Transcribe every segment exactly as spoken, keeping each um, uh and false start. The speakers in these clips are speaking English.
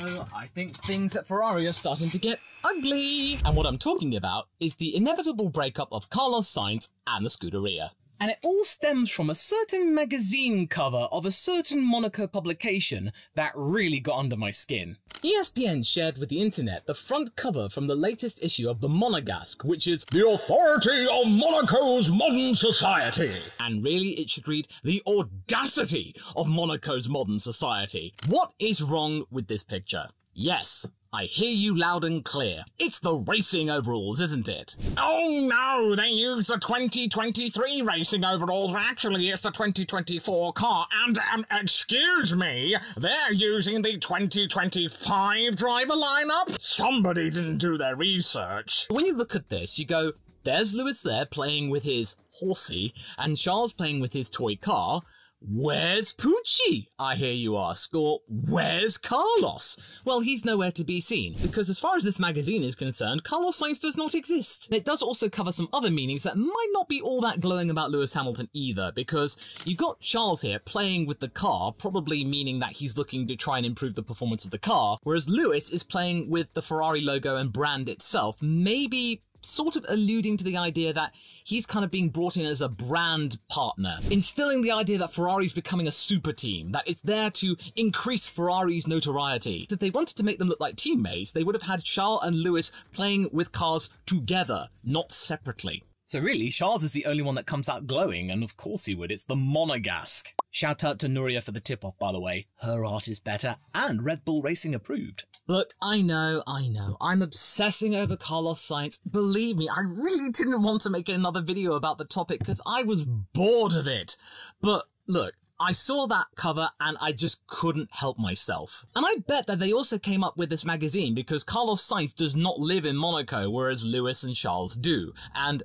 So I think things at Ferrari are starting to get ugly. And what I'm talking about is the inevitable breakup of Carlos Sainz and the Scuderia. And it all stems from a certain magazine cover of a certain Monaco publication that really got under my skin. E S P N shared with the internet the front cover from the latest issue of The Monegasque, which is the authority on Monaco's modern society. And really, it should read the audacity of Monaco's modern society. What is wrong with this picture? Yes. I hear you loud and clear. It's the racing overalls, isn't it? Oh no, they use the twenty twenty-three racing overalls. Actually, it's the twenty twenty-four car. And, um, excuse me, they're using the twenty twenty-five driver lineup? Somebody didn't do their research. When you look at this, you go, there's Lewis there playing with his horsey, and Charles playing with his toy car. Where's Pucci? I hear you ask, or where's Carlos? Well, he's nowhere to be seen, because as far as this magazine is concerned, Carlos Sainz does not exist. It does also cover some other meanings that might not be all that glowing about Lewis Hamilton either, because you've got Charles here playing with the car, probably meaning that he's looking to try and improve the performance of the car, whereas Lewis is playing with the Ferrari logo and brand itself, maybe sort of alluding to the idea that he's kind of being brought in as a brand partner, instilling the idea that Ferrari's becoming a super team, that it's there to increase Ferrari's notoriety. If they wanted to make them look like teammates, they would have had Charles and Lewis playing with cars together, not separately. So really, Charles is the only one that comes out glowing, and of course he would. It's The Monegasque. Shout out to Nuria for the tip-off, by the way. Her art is better, and Red Bull Racing approved. Look, I know, I know. I'm obsessing over Carlos Sainz. Believe me, I really didn't want to make another video about the topic because I was bored of it. But look, I saw that cover and I just couldn't help myself. And I bet that they also came up with this magazine because Carlos Sainz does not live in Monaco, whereas Lewis and Charles do. And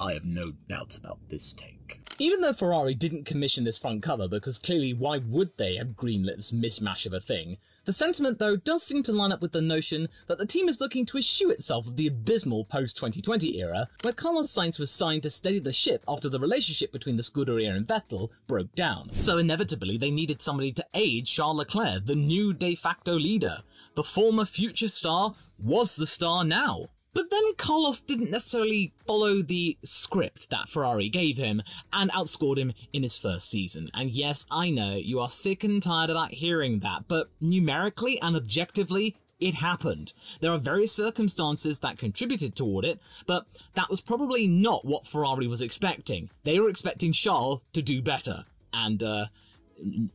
I have no doubts about this take. Even though Ferrari didn't commission this front cover, because clearly why would they have greenlit this mishmash of a thing, the sentiment though does seem to line up with the notion that the team is looking to eschew itself of the abysmal post twenty twenty era, where Carlos Sainz was signed to steady the ship after the relationship between the Scuderia and Vettel broke down. So inevitably they needed somebody to aid Charles Leclerc, the new de facto leader. The former future star was the star now. But then Carlos didn't necessarily follow the script that Ferrari gave him and outscored him in his first season. And yes, I know, you are sick and tired about hearing that, but numerically and objectively, it happened. There are various circumstances that contributed toward it, but that was probably not what Ferrari was expecting. They were expecting Charles to do better. And, uh...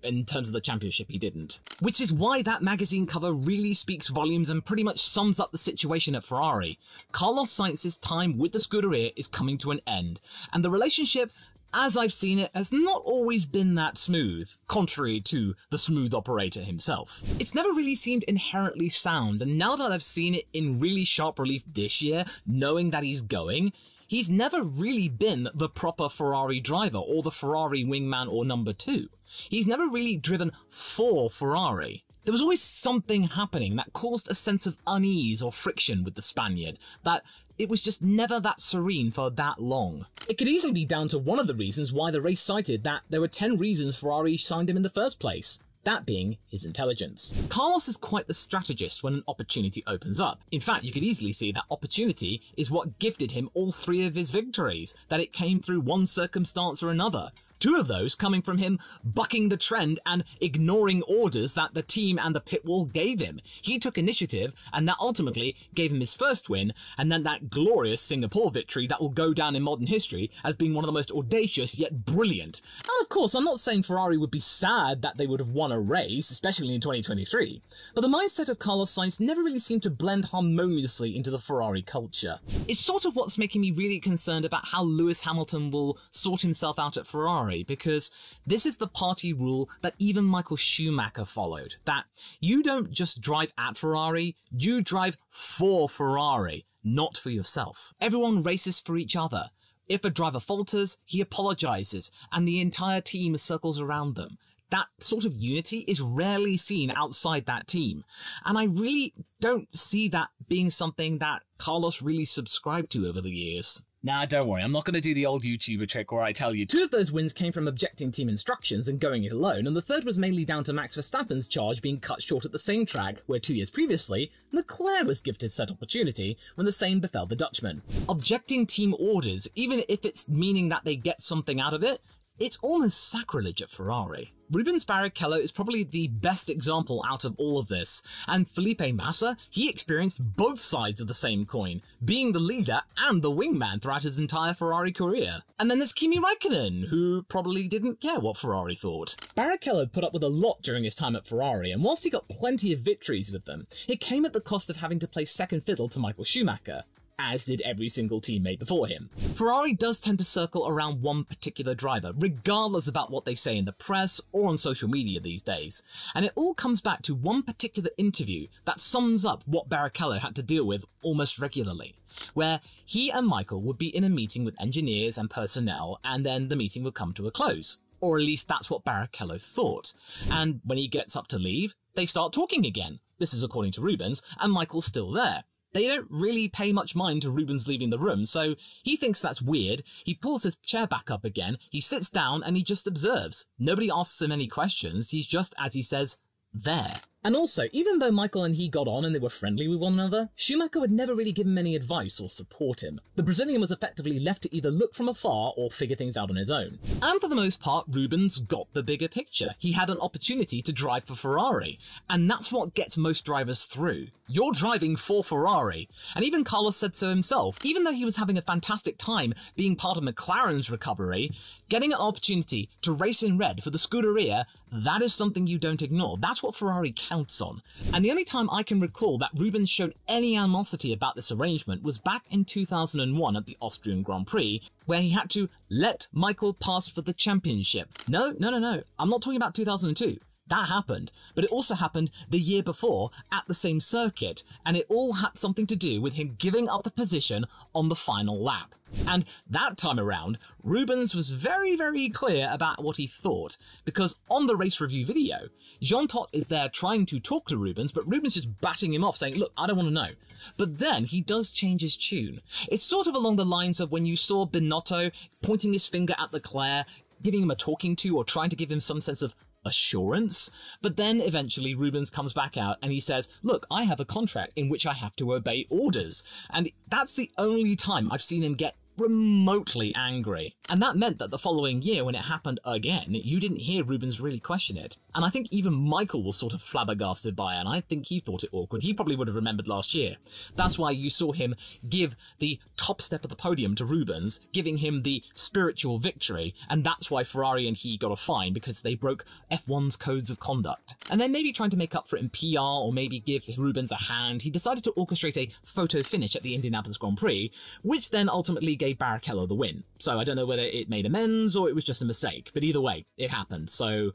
in terms of the championship, he didn't. Which is why that magazine cover really speaks volumes and pretty much sums up the situation at Ferrari. Carlos Sainz's time with the Scuderia is coming to an end, and the relationship, as I've seen it, has not always been that smooth, contrary to the smooth operator himself. It's never really seemed inherently sound, and now that I've seen it in really sharp relief this year, knowing that he's going, he's never really been the proper Ferrari driver or the Ferrari wingman or number two. He's never really driven for Ferrari. There was always something happening that caused a sense of unease or friction with the Spaniard, that it was just never that serene for that long. It could easily be down to one of the reasons why the race cited that there were ten reasons Ferrari signed him in the first place. That being his intelligence. Carlos is quite the strategist when an opportunity opens up. In fact, you could easily see that opportunity is what gifted him all three of his victories, that it came through one circumstance or another. Two of those coming from him bucking the trend and ignoring orders that the team and the pit wall gave him. He took initiative, and that ultimately gave him his first win, and then that glorious Singapore victory that will go down in modern history as being one of the most audacious yet brilliant. And of course, I'm not saying Ferrari would be sad that they would have won a race, especially in twenty twenty-three, but the mindset of Carlos Sainz never really seemed to blend harmoniously into the Ferrari culture. It's sort of what's making me really concerned about how Lewis Hamilton will sort himself out at Ferrari, because this is the party rule that even Michael Schumacher followed, that you don't just drive at Ferrari, you drive for Ferrari, not for yourself. Everyone races for each other. If a driver falters, he apologizes, and the entire team circles around them. That sort of unity is rarely seen outside that team, and I really don't see that being something that Carlos really subscribed to over the years. Nah, don't worry, I'm not going to do the old YouTuber trick where I tell you. Two of those wins came from objecting team instructions and going it alone, and the third was mainly down to Max Verstappen's charge being cut short at the same track, where two years previously, Leclerc was gifted said opportunity when the same befell the Dutchman. Objecting team orders, even if it's meaning that they get something out of it, it's almost sacrilege at Ferrari. Rubens Barrichello is probably the best example out of all of this, and Felipe Massa, he experienced both sides of the same coin, being the leader and the wingman throughout his entire Ferrari career. And then there's Kimi Räikkönen, who probably didn't care what Ferrari thought. Barrichello put up with a lot during his time at Ferrari, and whilst he got plenty of victories with them, it came at the cost of having to play second fiddle to Michael Schumacher, as did every single teammate before him. Ferrari does tend to circle around one particular driver, regardless about what they say in the press or on social media these days, and it all comes back to one particular interview that sums up what Barrichello had to deal with almost regularly, where he and Michael would be in a meeting with engineers and personnel, and then the meeting would come to a close, or at least that's what Barrichello thought, and when he gets up to leave, they start talking again. This is according to Rubens, and Michael's still there. They don't really pay much mind to Rubens leaving the room, so he thinks that's weird, he pulls his chair back up again, he sits down and he just observes. Nobody asks him any questions, he's just, as he says, there. And also, even though Michael and he got on and they were friendly with one another, Schumacher would never really give him any advice or support him. The Brazilian was effectively left to either look from afar or figure things out on his own. And for the most part, Rubens got the bigger picture. He had an opportunity to drive for Ferrari, and that's what gets most drivers through. You're driving for Ferrari. And even Carlos said so himself. Even though he was having a fantastic time being part of McLaren's recovery, getting an opportunity to race in red for the Scuderia, that is something you don't ignore. That's what Ferrari counts on. And the only time I can recall that Rubens showed any animosity about this arrangement was back in two thousand one at the Austrian Grand Prix, where he had to let Michael pass for the championship. No, no, no, no. I'm not talking about two thousand two. That happened, but it also happened the year before at the same circuit, and it all had something to do with him giving up the position on the final lap. And that time around, Rubens was very, very clear about what he thought, because on the race review video, Jean Todt is there trying to talk to Rubens, but Rubens just batting him off, saying, look, I don't want to know. But then he does change his tune. It's sort of along the lines of when you saw Binotto pointing his finger at Leclerc, giving him a talking to or trying to give him some sense of assurance, but then eventually Rubens comes back out and he says, look, I have a contract in which I have to obey orders, and that's the only time I've seen him get remotely angry. And that meant that the following year when it happened again, you didn't hear Rubens really question it. And I think even Michael was sort of flabbergasted by it, and I think he thought it awkward. He probably would have remembered last year. That's why you saw him give the top step of the podium to Rubens, giving him the spiritual victory, and that's why Ferrari and he got a fine, because they broke F one's codes of conduct. And then maybe trying to make up for it in P R or maybe give Rubens a hand, he decided to orchestrate a photo finish at the Indianapolis Grand Prix, which then ultimately gave gave Barrichello the win. So I don't know whether it made amends or it was just a mistake, but either way, it happened. So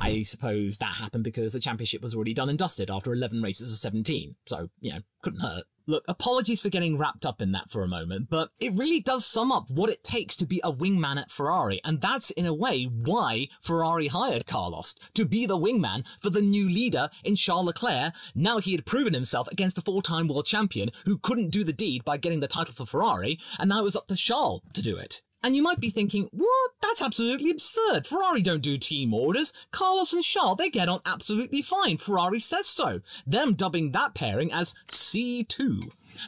I suppose that happened because the championship was already done and dusted after eleven races of seventeen. So, you know, couldn't hurt. Look, apologies for getting wrapped up in that for a moment, but it really does sum up what it takes to be a wingman at Ferrari, and that's in a way why Ferrari hired Carlos, to be the wingman for the new leader in Charles Leclerc. Now he had proven himself against a four-time world champion who couldn't do the deed by getting the title for Ferrari, and now it was up to Charles to do it. And you might be thinking, what? That's absolutely absurd. Ferrari don't do team orders. Carlos and Charles, they get on absolutely fine. Ferrari says so. Them dubbing that pairing as C two.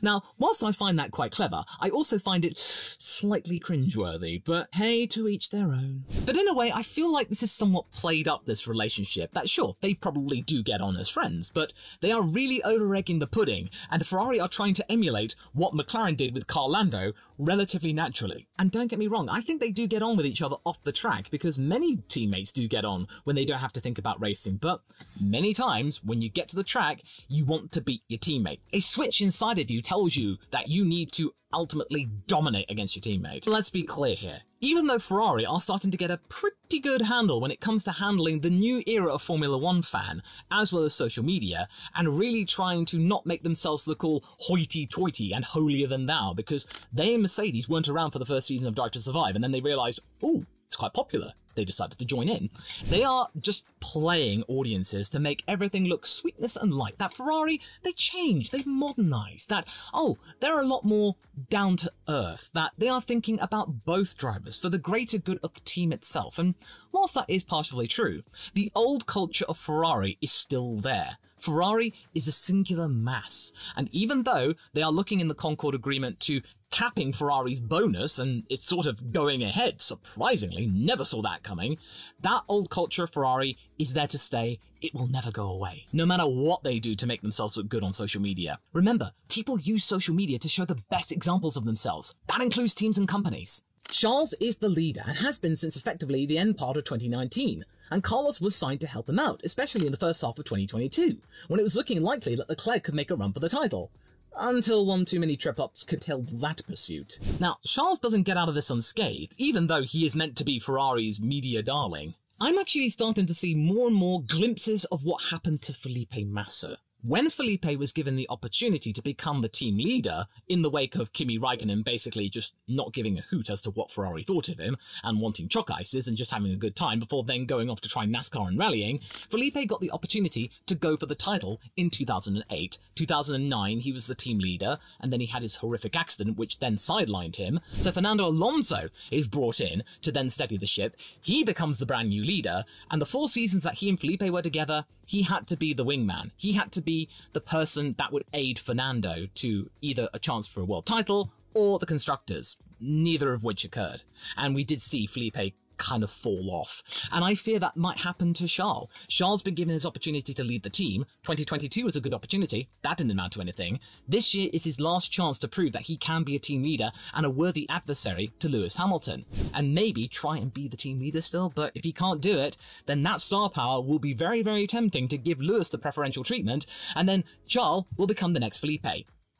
Now, whilst I find that quite clever, I also find it slightly cringeworthy, but hey, to each their own. But in a way, I feel like this is somewhat played up, this relationship, that sure, they probably do get on as friends, but they are really over-egging the pudding, and Ferrari are trying to emulate what McLaren did with Carl Lando relatively naturally. And don't get me wrong, I think they do get on with each other off the track, because many teammates do get on when they don't have to think about racing, but many times, when you get to the track, you want to beat your teammate. A switch inside of you tells you that you need to ultimately dominate against your teammate. Let's be clear here. Even though Ferrari are starting to get a pretty good handle when it comes to handling the new era of Formula One fan, as well as social media, and really trying to not make themselves look all hoity-toity and holier than thou, because they and Mercedes weren't around for the first season of Drive to Survive, and then they realised, ooh, it's quite popular. They decided to join in. They are just playing audiences to make everything look sweetness and light. That Ferrari, they changed, they've modernized. That, oh, they're a lot more down to earth. That they are thinking about both drivers for the greater good of the team itself. And whilst that is partially true, the old culture of Ferrari is still there. Ferrari is a singular mass. And even though they are looking in the Concorde Agreement to capping Ferrari's bonus, and it's sort of going ahead, surprisingly, never saw that coming, that old culture of Ferrari is there to stay. It will never go away, no matter what they do to make themselves look good on social media. Remember, people use social media to show the best examples of themselves. That includes teams and companies. Charles is the leader and has been since effectively the end part of twenty nineteen, and Carlos was signed to help him out, especially in the first half of twenty twenty-two, when it was looking likely that Leclerc could make a run for the title. Until one too many trip-ups curtailed that pursuit. Now, Charles doesn't get out of this unscathed, even though he is meant to be Ferrari's media darling. I'm actually starting to see more and more glimpses of what happened to Felipe Massa. When Felipe was given the opportunity to become the team leader in the wake of Kimi Räikkönen basically just not giving a hoot as to what Ferrari thought of him and wanting choc ices and just having a good time before then going off to try NASCAR and rallying, Felipe got the opportunity to go for the title in two thousand eight. two thousand nine, he was the team leader, and then he had his horrific accident, which then sidelined him. So Fernando Alonso is brought in to then steady the ship. He becomes the brand new leader, and the four seasons that he and Felipe were together, he had to be the wingman. He had to be the person that would aid Fernando to either a chance for a world title or the constructors, neither of which occurred. And we did see Felipe kind of fall off. And I fear that might happen to Charles. Charles has been given his opportunity to lead the team. twenty twenty-two was a good opportunity. That didn't amount to anything. This year is his last chance to prove that he can be a team leader and a worthy adversary to Lewis Hamilton. And maybe try and be the team leader still, but if he can't do it, then that star power will be very, very tempting to give Lewis the preferential treatment, and then Charles will become the next Felipe.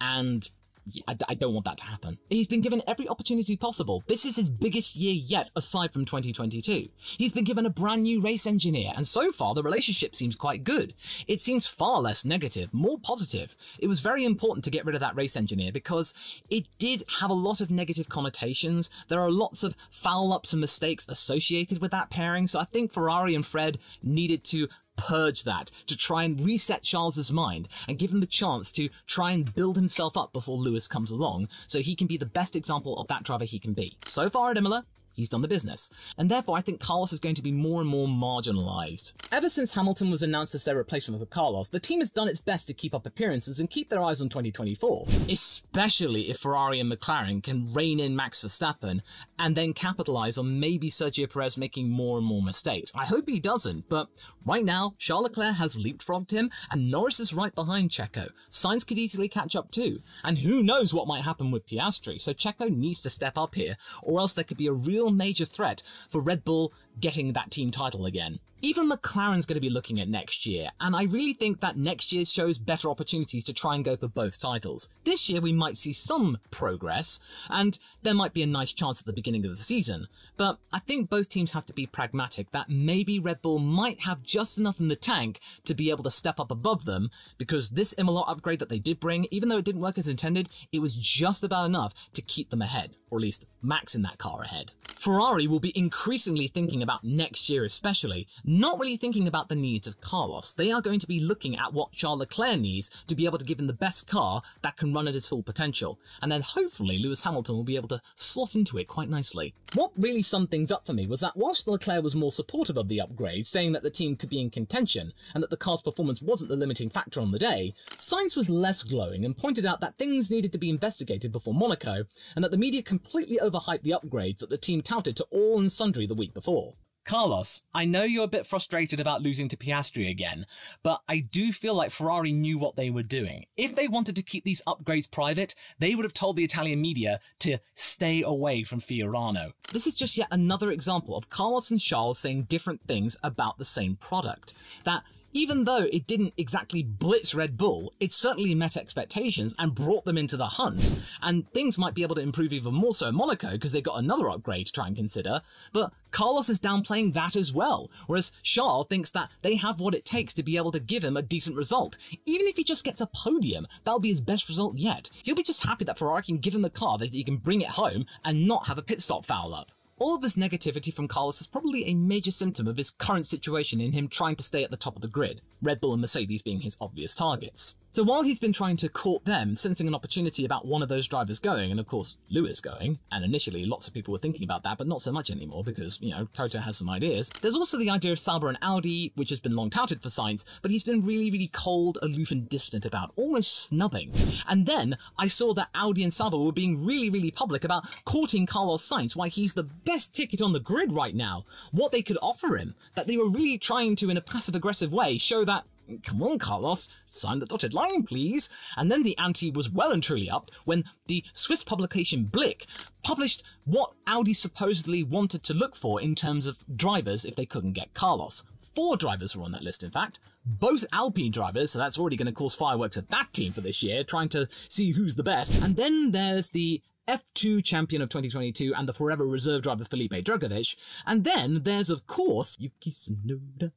And I don't want that to happen. He's been given every opportunity possible. This is his biggest year yet, aside from twenty twenty-two. He's been given a brand new race engineer, and so far the relationship seems quite good. It seems far less negative, more positive. It was very important to get rid of that race engineer because it did have a lot of negative connotations. There are lots of foul-ups and mistakes associated with that pairing, so I think Ferrari and Fred needed to purge that, to try and reset Charles's mind and give him the chance to try and build himself up before Lewis comes along so he can be the best example of that driver he can be. So far at Imola, he's done the business, and therefore I think Carlos is going to be more and more marginalised. Ever since Hamilton was announced as their replacement for Carlos, the team has done its best to keep up appearances and keep their eyes on twenty twenty-four, especially if Ferrari and McLaren can rein in Max Verstappen and then capitalise on maybe Sergio Perez making more and more mistakes. I hope he doesn't, but right now Charles Leclerc has leapfrogged him and Norris is right behind Checo. Sainz could easily catch up too, and who knows what might happen with Piastri, so Checo needs to step up here or else there could be a real major threat for Red Bull getting that team title again. Even McLaren's going to be looking at next year, and I really think that next year shows better opportunities to try and go for both titles. This year we might see some progress, and there might be a nice chance at the beginning of the season, but I think both teams have to be pragmatic that maybe Red Bull might have just enough in the tank to be able to step up above them, because this Imola upgrade that they did bring, even though it didn't work as intended, it was just about enough to keep them ahead, or at least Max in that car ahead. Ferrari will be increasingly thinking about next year especially, not really thinking about the needs of Carlos. They are going to be looking at what Charles Leclerc needs to be able to give him the best car that can run at his full potential, and then hopefully Lewis Hamilton will be able to slot into it quite nicely. What really summed things up for me was that whilst Leclerc was more supportive of the upgrade, saying that the team could be in contention and that the car's performance wasn't the limiting factor on the day, Sainz was less glowing and pointed out that things needed to be investigated before Monaco and that the media completely overhyped the upgrade that the team touted to all and sundry the week before. Carlos, I know you're a bit frustrated about losing to Piastri again, but I do feel like Ferrari knew what they were doing. If they wanted to keep these upgrades private, they would have told the Italian media to stay away from Fiorano. This is just yet another example of Carlos and Charles saying different things about the same product. That even though it didn't exactly blitz Red Bull, it certainly met expectations and brought them into the hunt, and things might be able to improve even more so in Monaco because they got another upgrade to try and consider, but Carlos is downplaying that as well, whereas Charles thinks that they have what it takes to be able to give him a decent result. Even if he just gets a podium, that'll be his best result yet. He'll be just happy that Ferrari can give him a car that he can bring it home and not have a pit stop foul up. All of this negativity from Carlos is probably a major symptom of his current situation in him trying to stay at the top of the grid, Red Bull and Mercedes being his obvious targets. So while he's been trying to court them, sensing an opportunity about one of those drivers going, and of course Lewis going, and initially lots of people were thinking about that, but not so much anymore because, you know, Toto has some ideas. There's also the idea of Sauber and Audi, which has been long touted for Sainz, but he's been really, really cold, aloof and distant about, almost snubbing. And then I saw that Audi and Sauber were being really, really public about courting Carlos Sainz, why he's the best ticket on the grid right now, what they could offer him, that they were really trying to, in a passive-aggressive way, show that, come on, Carlos, sign the dotted line, please. And then the ante was well and truly up when the Swiss publication Blick published what Audi supposedly wanted to look for in terms of drivers if they couldn't get Carlos. Four drivers were on that list, in fact. Both Alpine drivers, so that's already going to cause fireworks at that team for this year, trying to see who's the best. And then there's the F two champion of twenty twenty-two and the forever reserve driver Felipe Drugovich. And then there's, of course, Yuki Tsunoda.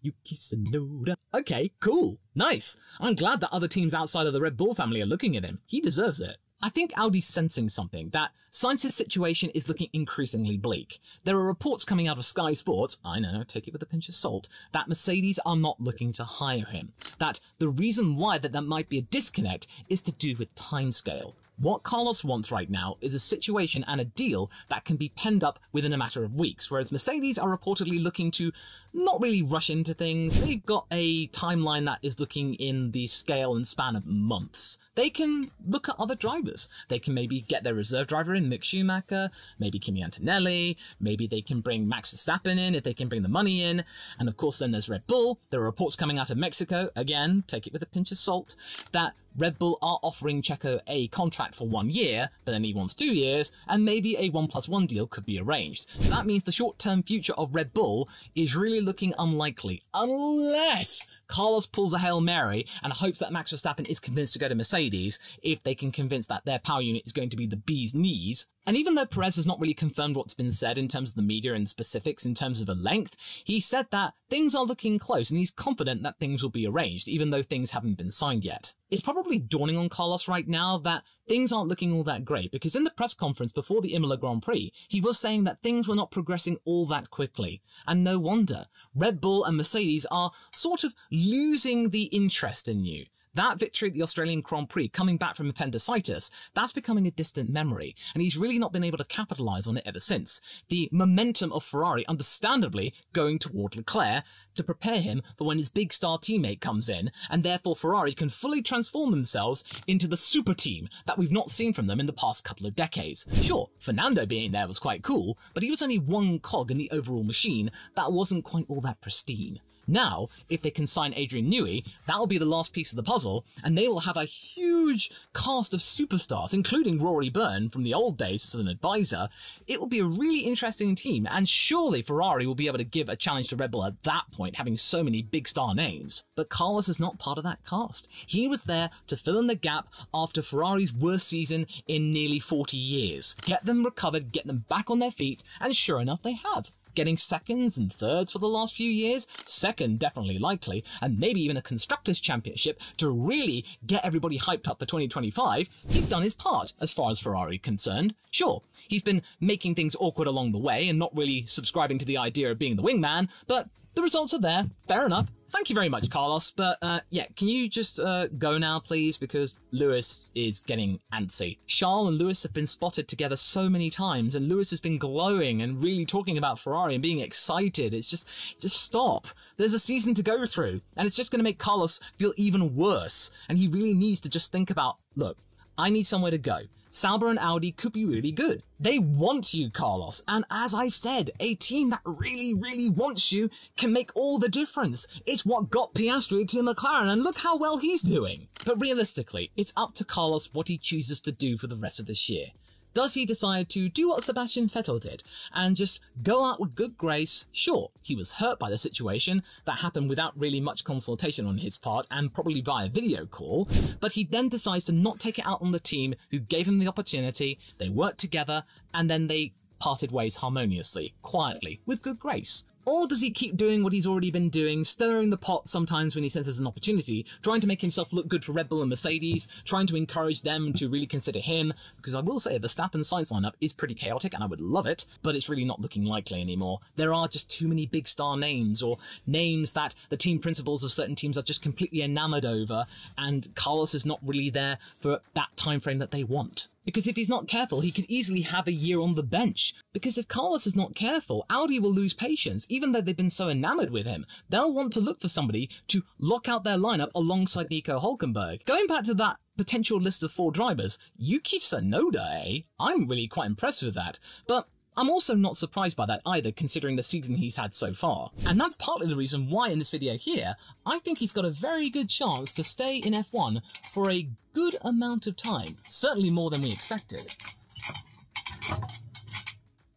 Yuki Tsunoda. Okay, cool. Nice. I'm glad that other teams outside of the Red Bull family are looking at him. He deserves it. I think Audi's sensing something, that Sainz's situation is looking increasingly bleak. There are reports coming out of Sky Sports, I know, take it with a pinch of salt, that Mercedes are not looking to hire him. That the reason why that there might be a disconnect is to do with timescale. What Carlos wants right now is a situation and a deal that can be penned up within a matter of weeks, whereas Mercedes are reportedly looking to not really rush into things. They've got a timeline that is looking in the scale and span of months. They can look at other drivers. They can maybe get their reserve driver in, Mick Schumacher, maybe Kimi Antonelli, maybe they can bring Max Verstappen in if they can bring the money in. And of course, then there's Red Bull. There are reports coming out of Mexico, again, take it with a pinch of salt, that Red Bull are offering Checo a contract for one year, but then he wants two years, and maybe a one plus one deal could be arranged. So that means the short-term future of Red Bull is really looking unlikely, unless Carlos pulls a Hail Mary and hopes that Max Verstappen is convinced to go to Mercedes if they can convince that their power unit is going to be the bee's knees. And even though Perez has not really confirmed what's been said in terms of the media and specifics in terms of the length, he said that things are looking close and he's confident that things will be arranged, even though things haven't been signed yet. It's probably dawning on Carlos right now that things aren't looking all that great, because in the press conference before the Imola Grand Prix, he was saying that things were not progressing all that quickly. And no wonder. Red Bull and Mercedes are sort of losing the interest in you. That victory at the Australian Grand Prix, coming back from appendicitis, that's becoming a distant memory, and he's really not been able to capitalise on it ever since. The momentum of Ferrari, understandably, going toward Leclerc to prepare him for when his big star teammate comes in, and therefore Ferrari can fully transform themselves into the super team that we've not seen from them in the past couple of decades. Sure, Fernando being there was quite cool, but he was only one cog in the overall machine that wasn't quite all that pristine. Now, if they can sign Adrian Newey, that'll be the last piece of the puzzle, and they will have a huge cast of superstars, including Rory Byrne from the old days as an advisor. It will be a really interesting team, and surely Ferrari will be able to give a challenge to Red Bull at that point, having so many big star names. But Carlos is not part of that cast. He was there to fill in the gap after Ferrari's worst season in nearly forty years. Get them recovered, get them back on their feet, and sure enough, they have. Getting seconds and thirds for the last few years, second definitely likely, and maybe even a Constructors' Championship to really get everybody hyped up for twenty twenty-five, he's done his part as far as Ferrari concerned. Sure, he's been making things awkward along the way and not really subscribing to the idea of being the wingman, but the results are there, fair enough. Thank you very much, Carlos, but uh, yeah, can you just uh, go now, please, because Lewis is getting antsy. Charles and Lewis have been spotted together so many times, and Lewis has been glowing and really talking about Ferrari and being excited. It's just, just stop. There's a season to go through, and it's just going to make Carlos feel even worse, and he really needs to just think about, look, I need somewhere to go. Sauber and Audi could be really good. They want you, Carlos. And as I've said, a team that really, really wants you can make all the difference. It's what got Piastri to McLaren, and look how well he's doing. But realistically, it's up to Carlos what he chooses to do for the rest of this year. Does he decide to do what Sebastian Vettel did and just go out with good grace? Sure, he was hurt by the situation. That happened without really much consultation on his part and probably via video call. But he then decides to not take it out on the team who gave him the opportunity. They worked together and then they parted ways harmoniously, quietly, with good grace. Or does he keep doing what he's already been doing, stirring the pot sometimes when he senses an opportunity, trying to make himself look good for Red Bull and Mercedes, trying to encourage them to really consider him? Because I will say the Verstappen's Sainz lineup is pretty chaotic, and I would love it, but it's really not looking likely anymore. There are just too many big star names, or names that the team principals of certain teams are just completely enamoured over, and Carlos is not really there for that time frame that they want. Because if he's not careful, he could easily have a year on the bench. Because if Carlos is not careful, Audi will lose patience, even though they've been so enamoured with him. They'll want to look for somebody to lock out their lineup alongside Nico Hülkenberg. Going back to that potential list of four drivers, Yuki Tsunoda, eh? I'm really quite impressed with that. But I'm also not surprised by that either, considering the season he's had so far. And that's partly the reason why in this video here, I think he's got a very good chance to stay in F one for a good amount of time, certainly more than we expected.